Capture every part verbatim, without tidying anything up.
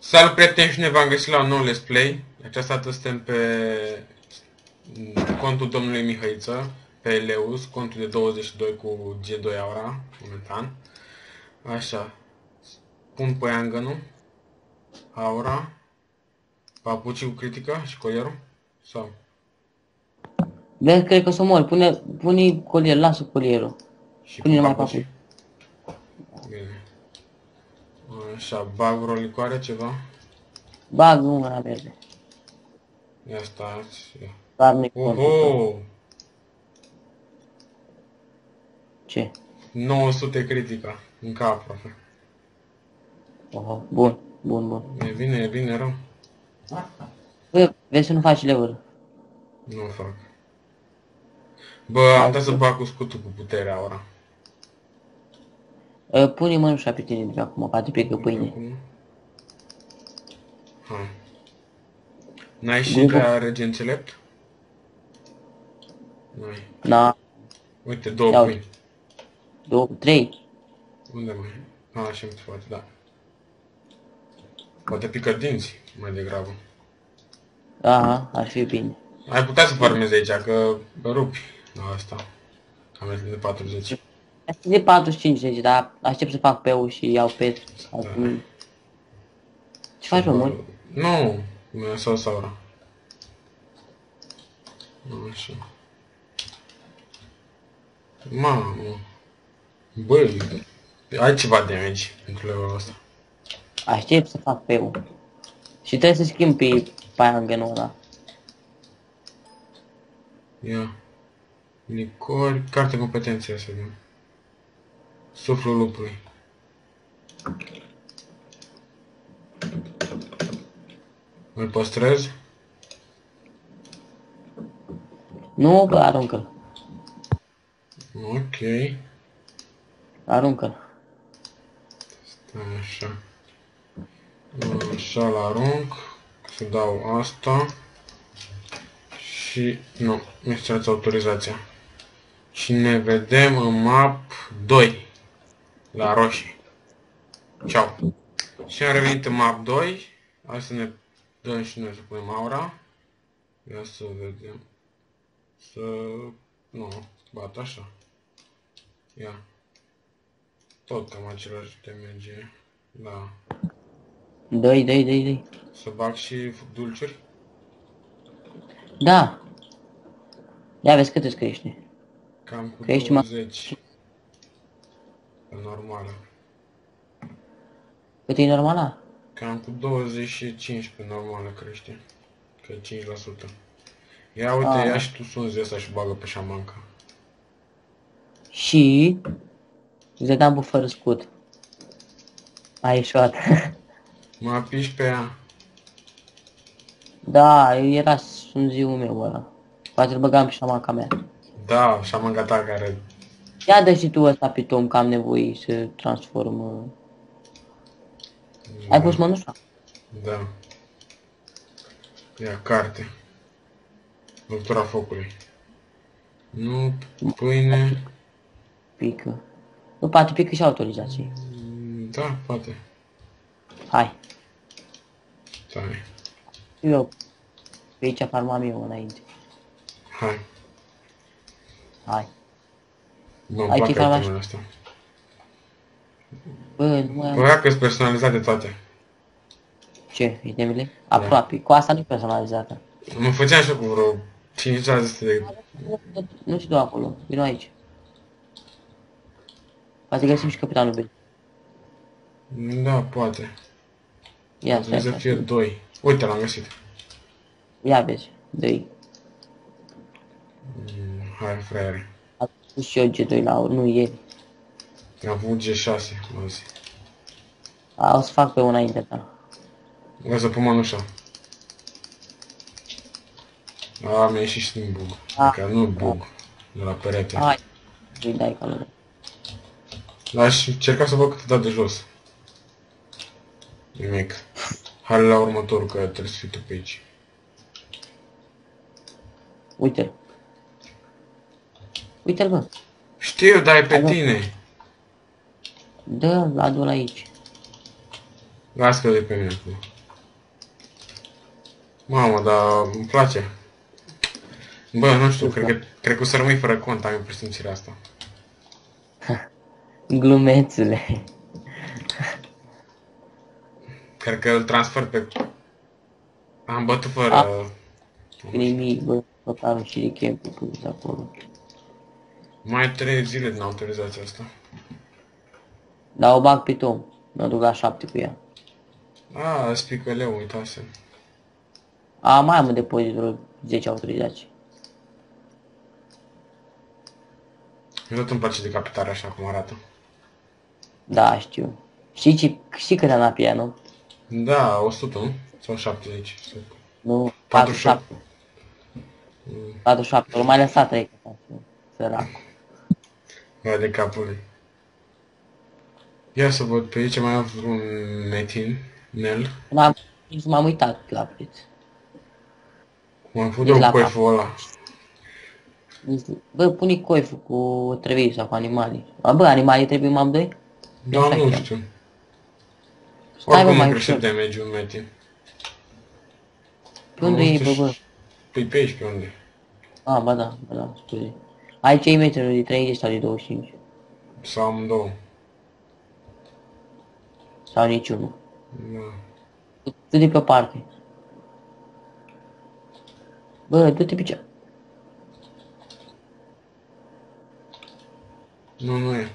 Salut prieteni și ne v-am găsit la un nou Let's Play. Această dată suntem pe contul domnului Mihaiță, pe Leus, contul de douăzeci și doi cu G doi Aura, momentan. Așa, pun poiangănul, Aura, papucii cu critică și colierul, sau? Da, cred că o să mor, pune, pune colier, lasă colierul, pune numai papucii. Bine. Așa, bag vreo licoare, ceva? Bag umbra verde. Ia stați. Oho! Ce? nouă sute critica, în cap aproape. Oho, bun, bun, bun. E bine, e bine, rău. Bă, vezi să nu faci level. Nu fac. Bă, am dat să bag cu scutul cu puterea ora. Pune mânușa pe tine de acum, ca te pică pâine. N-ai ieșit la rege înțelept? N-ai. Da. Uite, două pâini. Două, trei. Unde mai? Așa îmi poate, da. Poate pică dinți, mai degrabă. Aha, ar fi bine. Ai putea să farmezi aici, că rupi la asta. Am venit de patruzeci. Asta de patruzeci și cinci, deci, dar aștept să fac P-ul și iau P. Ce faci, mă, mult? Nu, mi-a sau saura. Așa. Mamă. Bă, ai ceva damage pentru levelul ăsta. Aștept să fac P-ul. Și trebuie să schimb pe paiangenul ăla. Ia. Nicol, carte competențe asta, bine. Suflul lupului. Îl păstrez? Nu, bă, aruncă-l. Ok. Aruncă-l. Stai așa. Așa-l arunc. Să dau asta. Și... nu, mi-a cerut autorizația. Și ne vedem în map doi. La roșii. Ciao. Și am revenit în map doi. Hai să ne dăm și noi să punem aura. Ia să vedem. Să... nu, bat așa. Ia. Tot cam același damage. Da. Dă-i, dă-i, dă-i, dă-i. Să bag și dulciuri? Da. Ia vezi cât îți crește. Cam cu douăzeci. Normală. Cât e normală? Cam cu douăzeci și cinci pe normală crește. Că e cinci la sută. Ia uite, a, ia și tu sunzi asta și bagă pe șamanca. Și... Zedambu fără scut. Ai ieșuat. Mă apiși pe ea. Da, era sunziul meu ăla. Poate-l băgam pe șamanca mea. Da, șamanca ta care... Ia dă și tu ăsta pe Tom, că am nevoie să transformă... Da. Ai pus mănușa? Da. Ia carte. Doctora focului. Nu, pâine... Pică. Nu, poate pică și autorizații. Da, poate. Hai. Stai. Eu... Pe aici farmam eu înainte. Hai. Hai. Nu-mi plac itemele astea. Părea că-s personalizate toate. Ce, itemele? Aproape, cu asta nu-i personalizată. Mă făceam și eu cu vreo cinci șase de... Nu știu acolo, vino aici. Poate găsim și capitanul B. Da, poate. Ia, stai, stai. Să fie doi. Uite, l-am găsit. Ia vezi, doi. Hai, fraiere. Și eu G doi la ori, nu ieri. Am avut G șase, mă zi. A, o să fac pe una înainte ta. O să pun mănușa. A, mi-a ieșit și din bug. Adică nu bug, de la perete. Hai, îi dai calul. L-aș încerca să văd cât te da de jos. Nimic. Hai la următorul, că trebuie să fii tu pe aici. Uite-l. Uite-l, bă. Știu, dar e pe Ai tine. Bă. Dă ladul aici. Las că de pe mine. Mamă, dar îmi place. Bă, nu știu, cred că, cred că o să rămâi fără cont, am presimțirea asta. Glumețule. Cred că îl transfer pe... Am bătut fără... A, nimic, bă, tot am și de chempi pus acolo. Mai trei zile din autorizația asta. Dar o bag pe Tom, mă duc la șapte cu ea. A, spică Leo, uitase. A, mai am în depozit vreo zece autorizații. Eu tot îmi place decapitarea așa cum arată. Da, știu. Știi, ce, știi cât am la pianul? Da, o sută, nu? Sau șaptezeci? Sau... Nu, patruzeci și șapte. patruzeci și șapte, l-am mai lăsat trei, săracul. Vai de capul lui. Ia să văd pe aici, mai am un metin, nel. M-am uitat la preț. M-am făcut eu coiful ăla. Bă, pune coiful cu trebui sau cu animalii. Bă, animalii trebuie m-am doi? Da, nu știu. Oricum a creșit damage-ul, Metin. Pe unde e, bă, bă? Păi pe aici, pe unde? A, ba da, ba da, scuze. Aici e metinul de treizeci sau de douăzeci și cinci. Sau amândouă. Sau niciunul. Da. Du-te pe parte. Bă, du-te pe cea. Nu, nu e.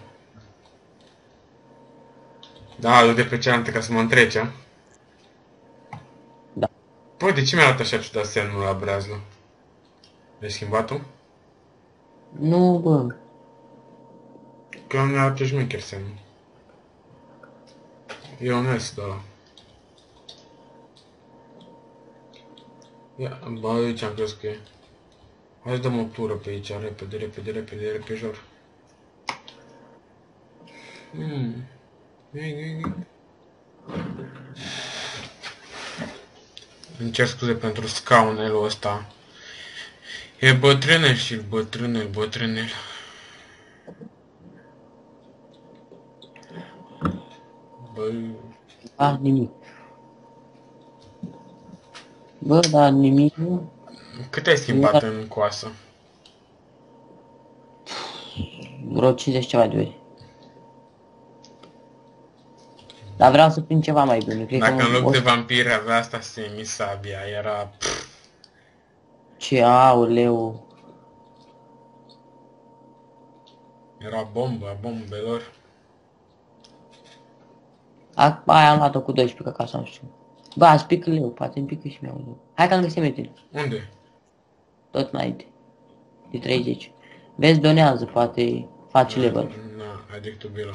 Da, du-te pe cealaltă ca să mă întrece. Da. Păi, de ce mi-a dat așa ciudat semnul la breazlă? L-ai schimbat-o? Nu, bă. Că mi-a dat șmecher semnul. E onest, da. Ia, bă, aici am crezut că e. Hai să dăm o tură pe aici, repede, repede, repede, repejor. Hmm. Îmi cer scuze pentru scaunelul ăsta. E bătrânel și bătrânel, bătrânel. Bă... Da, nimic. Bă, dar nimic nu... Cât ai schimbat în coasă? Vreo cincizeci ceva de ori. Dar vreau să prind ceva mai bun. Cred Dacă că în loc o... de vampiri avea asta semisabia, era... Ce auleu! Era bomba, bombelor. Acum aia am luat-o cu doisprezece ca să nu știu. Ba, spică leu, poate îmi pică și mi-au leu. Hai că am găsit metine. Unde? Tot înainte. De treizeci. Vezi, donează, poate faci level. Na, adică tu bila.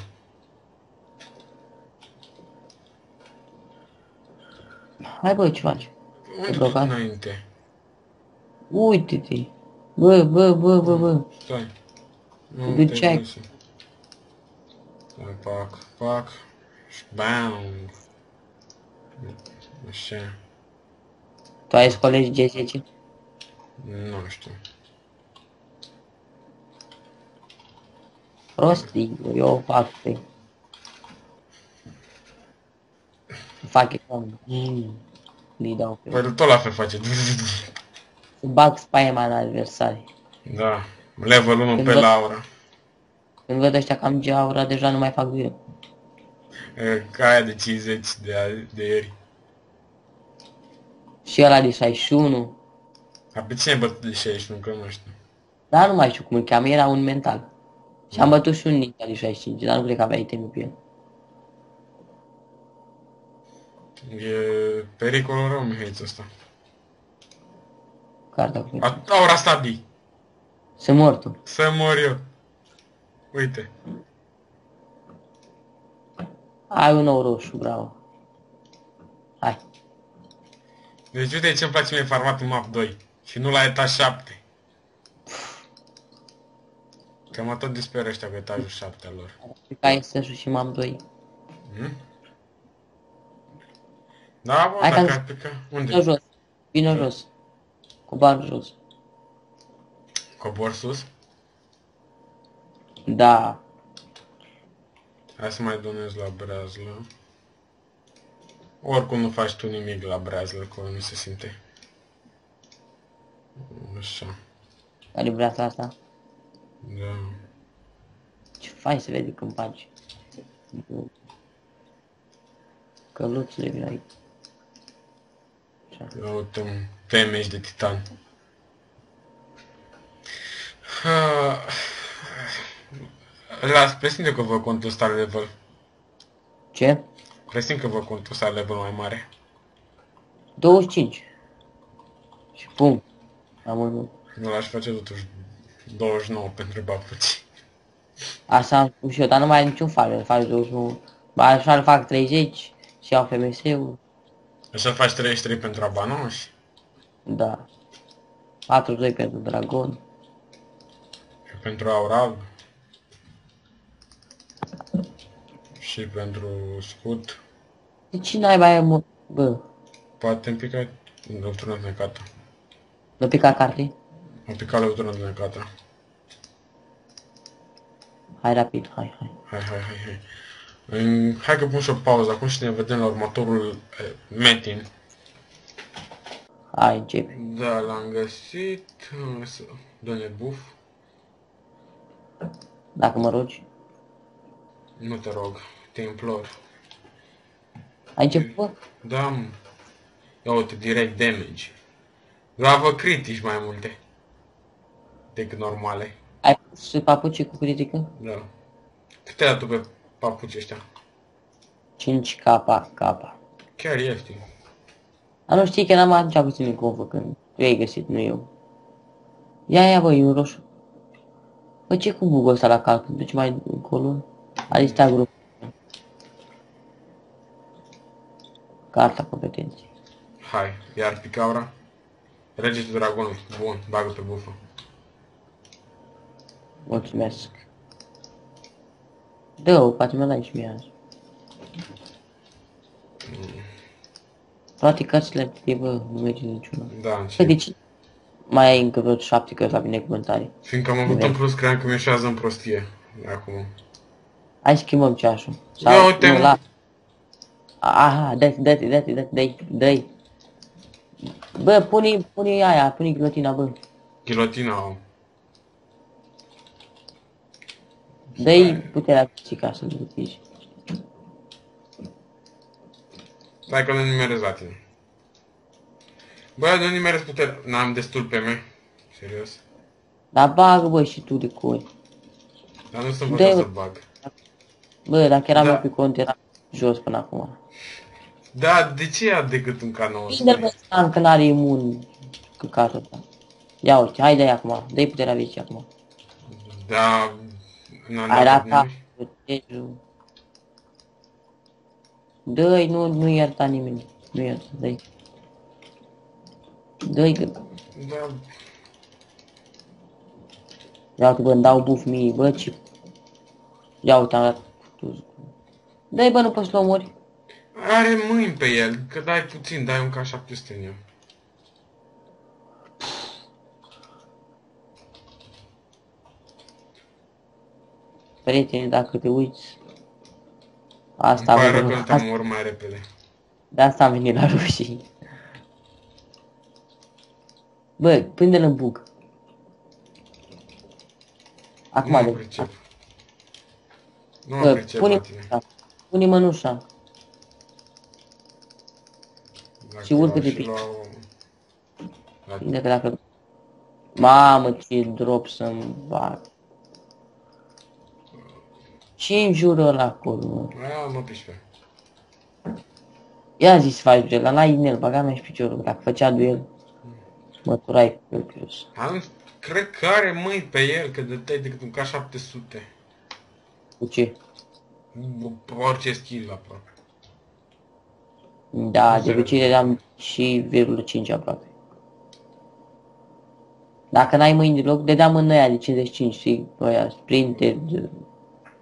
Hai bă, ce faci? Unde te înainte? Uite-te! Bă, bă, bă, bă, bă! Stai! Nu te duceai! Stai, pac, pac! Și bang! Așa... Tu ai scolegi G zece? Nu știu... Prostii, eu fac pe... Fac ecranul. Îi dau pe... Păi tot la fel face. Să bag spaima la adversari. Da. Level unu pe Laura. Când văd ăștia cam G doi Aura, deja nu mai fac duel. Ca aia de cincizeci de ieri. Și ăla de șaizeci și unu. Dar pe cine bătut de șaizeci și unu? Că nu știu. Dar nu mai știu cum îl cheamă, era un mental. Și am bătut și un ninja de șaizeci și cinci, dar nu cred că avea itemul pe el. E pericolul rău, Mihaiță, ăsta. Carta cu mine. Laura, stabi! Să mor tu. Să mor eu. Uite. Ai un nou roșu, bravo. Hai. Deci uite ce-mi place mie farmatul map doi. Și nu la etaj șapte. Că mă tot disperă ăștia cu etajul șapte lor. Ca este și map doi. Hmm? Da, bă, dacă ar pica... Unde? Vino jos. Vino jos. Cobar jos. Cobor sus? Da. Hai să mai donez la brazlă. Oricum nu faci tu nimic la brazlă, că nu se simte. Așa. Are brațla asta? Da. Ce faci să vede când faci? Căluțele grei. Eu te-am temești de titan. Las, presimt că vă contesta level. Ce? Presimt că vă contesta level mai mare. douăzeci și cinci. Și pum. Am urmă. Nu l-aș face totuși douăzeci și nouă pentru bapuții. Asta am spus și eu, dar nu mai are niciun fal, îl faci douăzeci și nouă. Ba așa îl fac treizeci și au F M S-ul. Așa faci treizeci și trei pentru Abano și... Da. patruzeci și doi pentru Dragon. Și pentru Aura. Și pentru Scut. De ce n-ai mai mă... Bă. Poate îmi pica... Îmi pica necata. Îmi pica cartii? Îmi pica lăutură necata. Hai rapid, hai, hai. Hai, hai, hai, hai. Hai că pun și o pauză acum și ne vedem la următorul eh, meeting. Hai, începe. Da, l-am găsit. Dă-ne buf. Dacă mă rogi. Nu te rog, te implor. Ai început? Da, mă. Ia uite, direct damage. Gravă critici mai multe decât normale. Ai pus papuci cu critică? Da. Câte ai dat tu pe papuci ăștia? cinci K K. Chiar ieftin. A, nu știi că n-am atunci puțin în covă când tu ai găsit, nu eu. Ia, ia, băi, un roșu. Bă, ce cu bugul ăsta la calcul? Duci mai încolo? A listat grup. Carta competenții. Hai, iar picaura. Regetul dragonului. Bun, bagă pe bufă. Mulțumesc. Dă-o, poate mi-o dai și mie azi. Mm. Toate cărțile e, bă, nu merge niciuna. Da, înțeleg. De ce? Mai ai încă vreo șapte cărți la binecuvântare. Fiindcă am avut în plus, cream că mi-eșează în prostie. Acum. Hai schimbăm ceașul. Ia uite-mă! La... Aha, dă-i, dă-i, dă-i, dă-i, dă-i, dă-i. Bă, pune-i, pune-i aia, pune-i ghilotina, bă. Ghilotina, om. Dă-i puterea picii ca să-l duci. Stai că nu nimerez la tine. Bă, nu nimerez puterea. N-am destul pe mei. Serios. Dar bag, bă, și tu de cori. Dar nu sunt văzut să bag. Bă, dacă eram eu pe cont, eram jos până acum. Da, de ce ia decât un canon? Bine, bă, stan, că n-are imun căcatul ăsta. Ia uite, hai dă-i acum, dă-i puterea vieții acum. Da... Ai ratat protejul. Dă-i, nu, nu ierta nimeni. Nu ierta, dă-i. Dă-i că... Da... Ia uite, bă, îmi dau buf mie, bă, ce... Ia uite, am dat... Dă-i, bă, nu poți să-l omori. Are mâini pe el, că dai puțin, dai un ca șapte sute în el. Prieteni, dacă te uiți... Asta am venit... Îmi pare rău că nu te-am omor mai repede. De asta am venit la rușii. Bă, prinde-l în bug. Acum de... Nu mă pricep. Nu mă pricep la tine. Pune mănușa. Și urcă de pic. Prinde că dacă... Mamă, ce drop să-mi bag. Ce-i înjură ăla acolo, mă? Aia mă piși pe. I-a zis să faci duel, dar n-ai din el, baga mea și piciorul. Dacă făcea duel, mă turai pe el jos. Cred că are mâini pe el, că dă-te-ai decât un K șapte sute. Cu ce? Orice skill aproape. Da, de obicei eram și zero virgulă cinci aproape. Dacă n-ai mâini deloc, dădeam în aia de cincizeci și cinci, știi? Aia sprinter...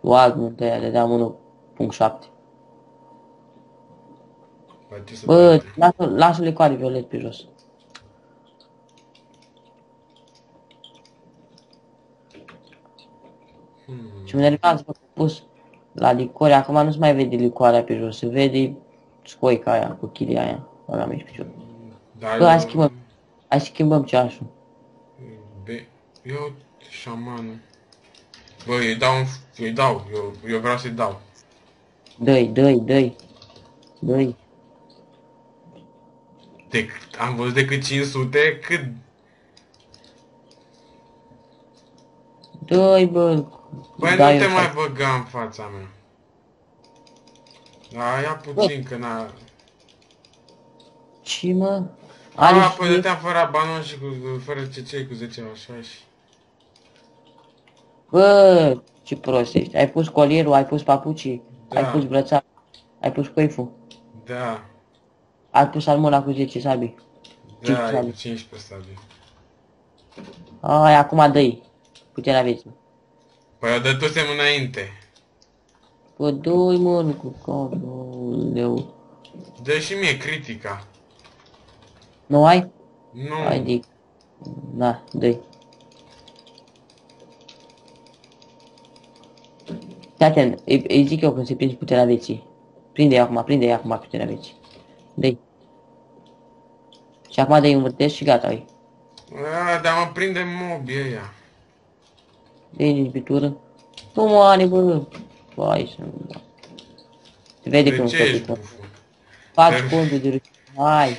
Oag, nu te dădeam unu punct șapte. Bă, lasă-l ecoare violet pe jos. Și mă enervează că pus la licoare, acum nu-ți mai vede licoarea pe jos, se vede scoica aia cu chilia aia, ăla mici picior. Dar bă, eu... hai schimbăm, hai schimbăm ceasul. Be... eu, șamană. Bă, îi dau, îi dau, eu, eu vreau să-i dau. Dă-i, dă-i, dă-i, dă-i. De, am văzut decât cinci sute, cât... Dă-i, bă. Băi, da, nu te mai băga în fața mea. Da, ia puțin, bă, că n-a... Ce, mă? Are a, păi dăteam fără Abano și cu, fără ce cu zece, așa și... Bă, ce prost ești. Ai pus colierul, ai pus papucii, da, ai pus brățarul, ai pus coiful. Da. Ai pus almola cu zece sabii. Da, cincisprezece sabii. cincisprezece sabii. Ai, acum dă-i. Puterea aveți. Păi o dătusem înainte. Pă doi mă, cu capul, leu. Dă și mie critica. Nu ai? Nu. Adică. Da, dă-i. Fii atent, îi, îi zic eu când se prinde puterea vieții. Prinde-i acum, prinde-i acum puterea vieții. Dă-i. Și acum dă-i învârtesc și gata, ai. A, dar mă prinde mobii ăia. Dă-i din pitură. Nu mă are, bă. Vai, să nu... Se vede de cum se faci. Faci contul de rușine. Hai.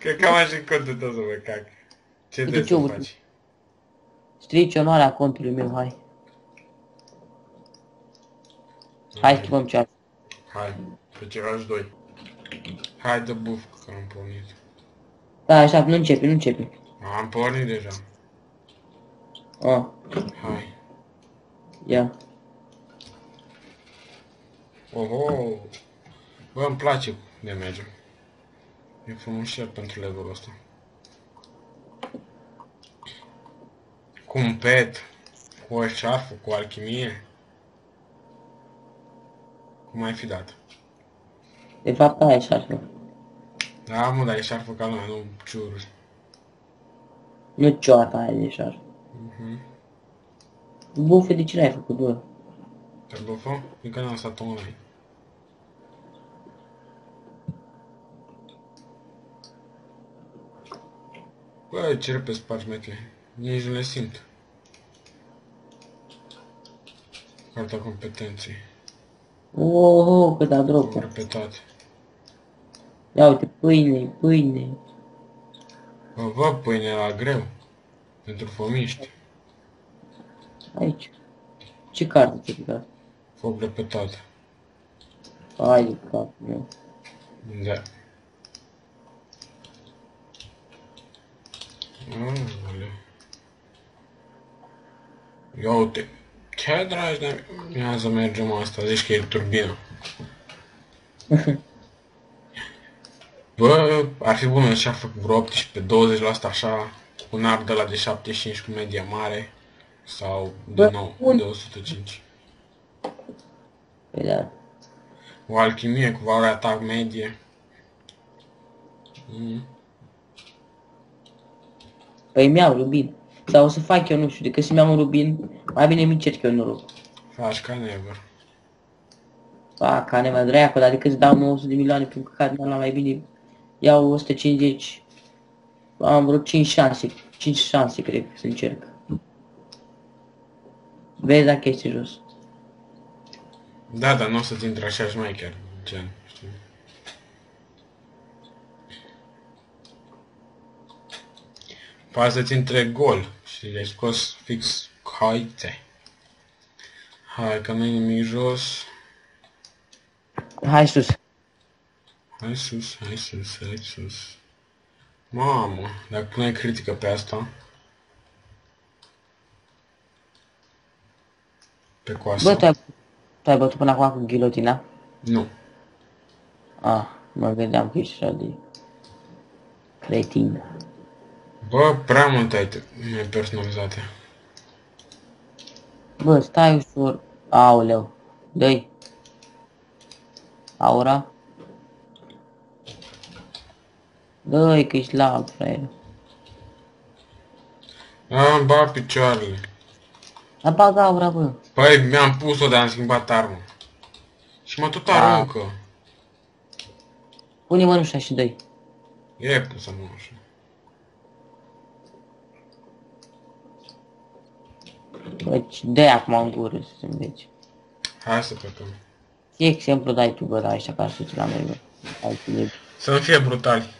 Că cam așa contul tău să mă cac. Ce trebuie să faci? Strici onoarea contului meu, hai. Hai, hai schimbăm ceasul. Hai, pe ceilalți doi. Hai de buf, că am pornit. Da, așa, nu începi, nu începi. Am pornit deja. Oh. Hai. Ia. Oho. Bă, îmi place de merge. E frumos și pentru levelul ăsta. Cu un pet, cu o șafă, cu alchimie. Cum ai fi dat? De fapt, aia e șarfă. Da, mă, dar e șarfă ca lumea, nu ciururi. Nu cioata aia de șarfă. Mhm. Bufe, de ce n-ai făcut, bă? Te-ai bufat? Încă n-am lăsat-o online. Bă, ce repede spargi metele. Nici nu le simt. Carta competenței. Oho, cât a dropă. Repetat. Ia uite, pâine, pâine. Bă, bă, pâine la greu. Pentru fomiști. Aici. Ce carte te dă? Foc repetat. Hai de cap, meu. Da. Aoleu. Ia uite. Ce dragi, dar ia să mergem asta, zici că e turbină. Bă, ar fi bună și-a făcut vreo optsprezece, douăzeci la asta așa, un arc de la de șaptezeci și cinci cu media mare, sau de nouă, de o sută cinci. Păi da. O alchimie cu valoare atac medie. Mm. Păi mi-au rubin. Dar o să fac eu, nu știu, decât să mi-am un rubin, mai bine mi cer că eu noroc. Faci ca never. Fac ca never, dracu, dar decât îți dau nouă sute de milioane prin căcat, nu mai bine iau o sută cincizeci. Am vreo cinci șanse, cinci șanse, cred, să încerc. Vezi dacă ești jos. Da, dar nu o să-ți intre așa și mai chiar, gen, știi? Poate să-ți intre gol și le-ai scos fix haite. Hai, că nu-i nimic jos. Hai sus. Hai sus, hai sus, hai sus. Mamă, dacă pune critică pe asta. Pe coasă. Bă, tu ai, tu ai bătut până acum cu ghilotina? Nu. Ah, mă gândeam că ești așa de cretin. Bă, prea mult ai personalizate. Bă, stai ușor. Aoleu. Dă-i. Aura. Dă-i că ești slab, fraier. Am bat picioarele. La baga aura, bă. Păi, mi-am pus-o, dar am schimbat armă. Și mă tot aruncă. Da. Pune mănușa și dă-i. E pusă mănușa. Deci, dă-i acum în gură să se înveți. Hai să plecăm. Ce exemplu dai tu, bă, la ăștia care sunt la mei, bă? Să nu fie brutali.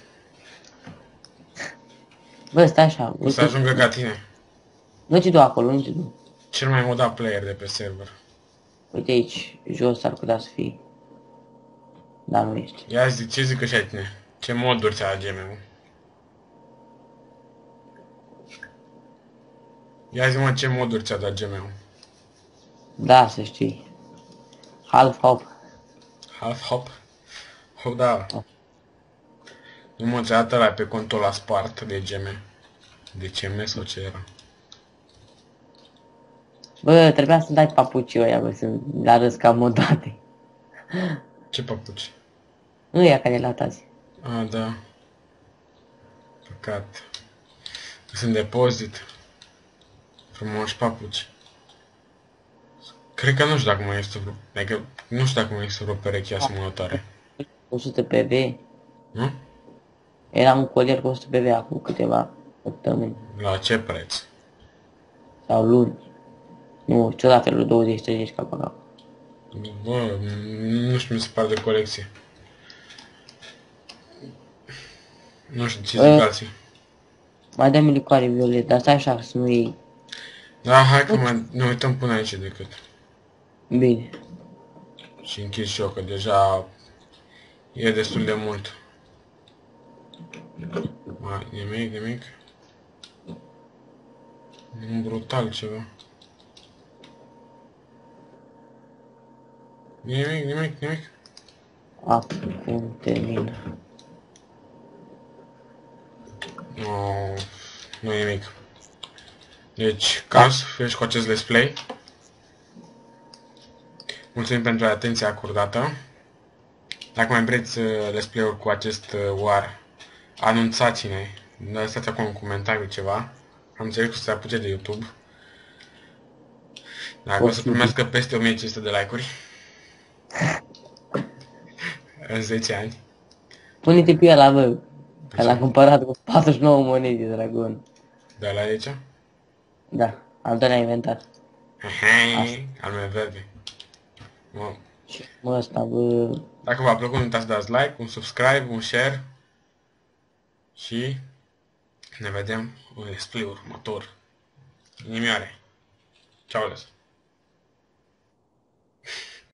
Bă, stai așa. O să ajungă ca tine. Nu te du acolo, nu te du. Cel mai modat player de pe server. Uite aici, jos ar putea să fie. Dar nu este. Ia zi, ce zic așa tine? Ce moduri ți-a geme-ul? Ia zi, mă, ce moduri ți-a dat geme-ul? Da, să știi. Half-Hop. Half-Hop? Oh, da. Oh. Nu mă ți-a dat ăla pe contul la spart de geme. De C M sau ce era? Bă, trebuia să dai papucii ăia, bă, să le arăți ca modate. Ce papuci? Nu ea care le-a dat azi. A, da. Păcat. Sunt depozit. Frumoși papuci. Cred că nu știu dacă mai este vreo... Adică, nu știu dacă mai este vreo pereche asemănătoare. o sută P V. Nu? Era un colier cu o sută P V acum câteva săptămâni. La ce preț? Sau luni. Nu, ce la felul douăzeci treizeci ca păcat. Bă, nu știu, mi se pare de colecție. Nu știu ce zic alții. Mai dă-mi licoare violet, dar stai așa să nu iei. Da, hai că mai ne uităm până aici decât. Bine. Și închid și eu, că deja e destul de mult. Mai, nimic, nimic. Un brutal ceva. Nimic, nimic, nimic. Acum termin. No, nu e nimic. Deci, cam finish cu acest let's play. Mulțumim pentru atenția acordată. Dacă mai vreți let's play-uri cu acest war, anunțați-ne. Lăsați acolo un comentariu ceva. Am înțeles că se apuce de YouTube. Dacă o să primească peste o mie cinci sute de like-uri. În zece ani. Pune-te pe ăla, bă, că l-am cumpărat cu patruzeci și nouă monede de Dragon. De la aici? Da, al doilea inventat. Hei, al meu verde. Ce mă ăsta, bă. Dacă v-a plăcut, nu uitați să dați like, un subscribe, un share. Și ne vedem în let's play următor. Inimioare. Ceau, lăsa.